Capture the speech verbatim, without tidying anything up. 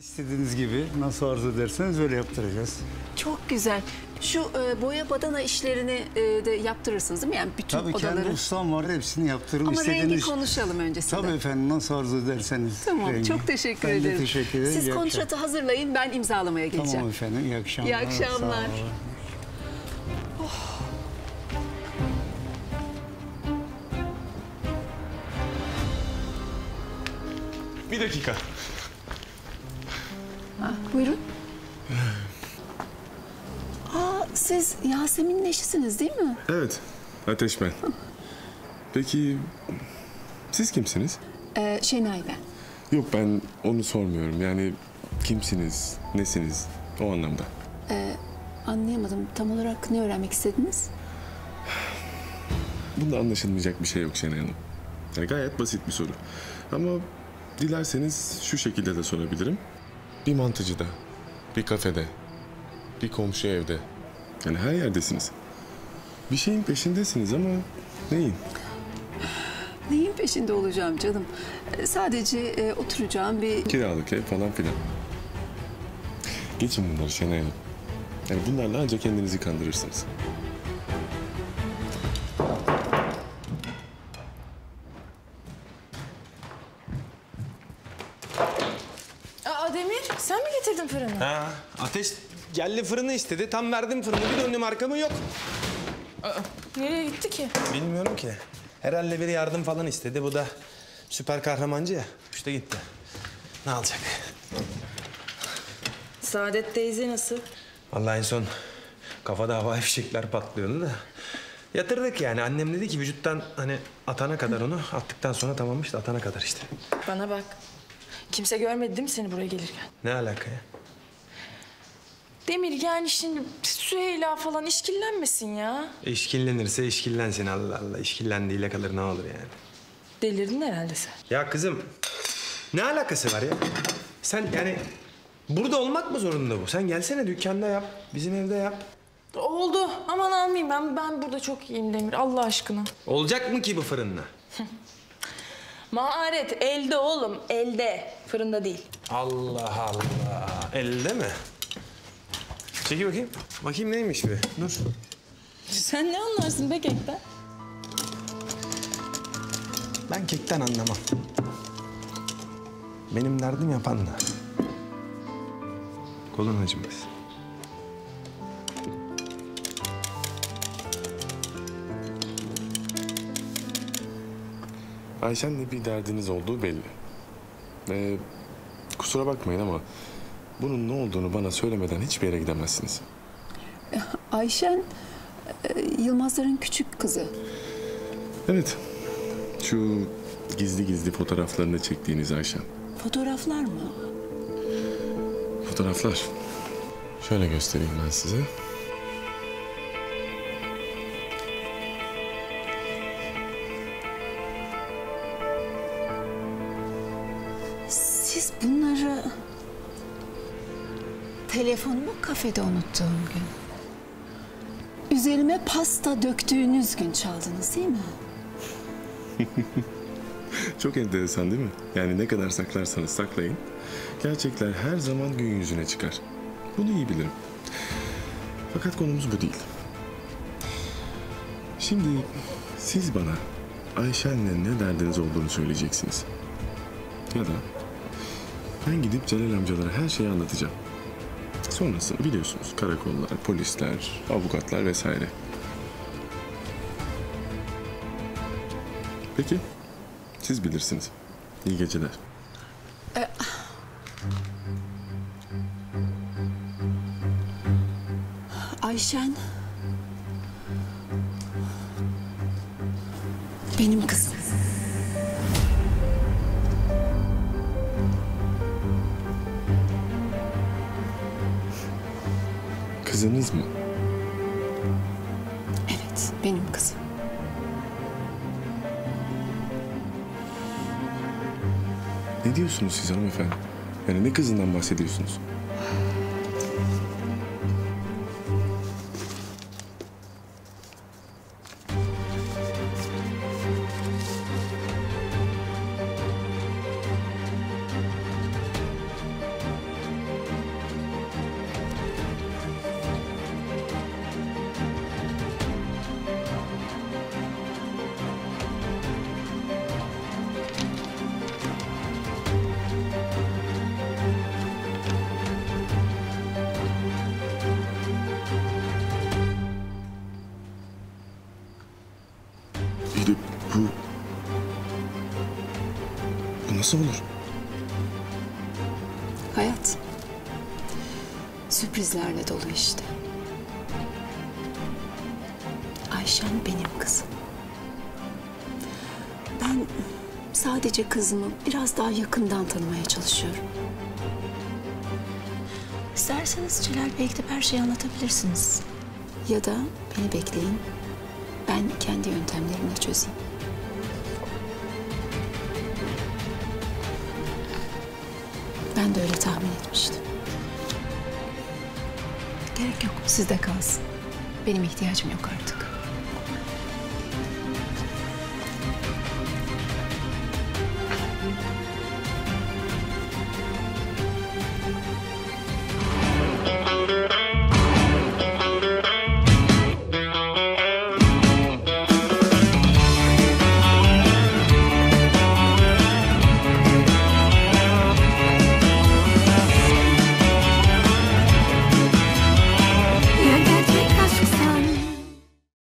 İstediğiniz gibi nasıl arzu ederseniz öyle yaptıracağız. Çok güzel. Şu e, boya badana işlerini e, de yaptırırsınız değil mi? Yani bütün tabii odaları. Tabii kendi ustam vardı, hepsini yaptırırım. Ama İstediğiniz... rengi konuşalım öncesinde. Tabii efendim, nasıl arzu ederseniz. Tamam rengi. Çok teşekkür ben ederim. Teşekkür ederim. Siz iyi kontratı akşam. hazırlayın, ben imzalamaya geleceğim. Tamam efendim, iyi akşamlar. İyi akşamlar. Oh. Bir dakika. Ah, buyurun. Aa, siz Yasemin'in eşisiniz değil mi? Evet, Ateş ben. Peki, siz kimsiniz? Ee, Şenay ben. Yok, ben onu sormuyorum. Yani kimsiniz, nesiniz o anlamda. Ee, anlayamadım. Tam olarak ne öğrenmek istediniz? Bunda anlaşılmayacak bir şey yok Şenay Hanım. Yani gayet basit bir soru. Ama dilerseniz şu şekilde de sorabilirim. Bir mantıcıda, bir kafede, bir komşu evde. Yani her yerdesiniz. Bir şeyin peşindesiniz ama neyin? Neyin peşinde olacağım canım? Sadece e, oturacağım bir... Kiralık ev falan filan. Geçin bunları Şenay Hanım. Yani bunlarla ancak kendinizi kandırırsınız. Demir, sen mi getirdin fırını? Ha, Ateş geldi fırını istedi. Tam verdim fırını, bir döndüm arkamı yok. Aa, nereye gitti ki? Bilmiyorum ki. Herhalde biri yardım falan istedi. Bu da süper kahramancı ya. İşte gitti. Ne alacak? Saadet teyze nasıl? Vallahi en son kafada havai fişekler patlıyordu da. Yatırdık yani. Annem dedi ki vücuttan hani atana kadar onu. Attıktan sonra tamammış da atana kadar işte. Bana bak. Kimse görmedi değil mi seni buraya gelirken? Ne alaka ya? Demir yani şimdi Süheyla falan işkillenmesin ya. İşkillenirse işkillensin Allah Allah. İşkillendiğiyle kalır ne olur yani. Delirdin herhalde sen. Ya kızım ne alakası var ya? Sen yani burada olmak mı zorunda bu? Sen gelsene dükkanda yap, bizim evde yap. Oldu. Aman almayayım ben. Ben burada çok iyiyim Demir Allah aşkına. Olacak mı ki bu fırınla? Maharet elde oğlum, elde. Fırında değil. Allah Allah. Elde mi? Çekil bakayım. Bakayım neymiş be. Dur. Sen ne anlarsın be kekten? Ben kekten anlamam. Benim derdim yapanla. Kolun acımaz. Ayşen'le bir derdiniz olduğu belli. Ee, kusura bakmayın ama bunun ne olduğunu bana söylemeden hiçbir yere gidemezsiniz. Ayşen, Yılmazların küçük kızı. Evet, şu gizli gizli fotoğraflarını çektiğiniz Ayşen. Fotoğraflar mı? Fotoğraflar. Şöyle göstereyim ben size. Siz bunları telefonumu kafede unuttuğum gün, üzerime pasta döktüğünüz gün çaldınız değil mi? Çok enteresan değil mi? Yani ne kadar saklarsanız saklayın, gerçekler her zaman gün yüzüne çıkar. Bunu iyi bilirim. Fakat konumuz bu değil. Şimdi siz bana Ayşen'le ne derdiniz olduğunu söyleyeceksiniz. Ya da ben gidip Celal amcalara her şeyi anlatacağım. Sonrasını biliyorsunuz, karakollar, polisler, avukatlar vesaire. Peki, siz bilirsiniz. İyi geceler. Ee... Ayşen... benim kızım. Kızınız mı? Evet, benim kızım. Ne diyorsunuz siz hanımefendi? Yani ne kızından bahsediyorsunuz? nasıl olur? Hayat sürprizlerle dolu işte. Ayşen benim kızım. Ben sadece kızımı biraz daha yakından tanımaya çalışıyorum. İsterseniz Celal Bey'e gidip her şeyi anlatabilirsiniz. Ya da beni bekleyin. Ben kendi yöntemlerimle çözeyim. Ben de öyle tahmin etmiştim. Gerek yok, sizde kalsın. Benim ihtiyacım yok artık.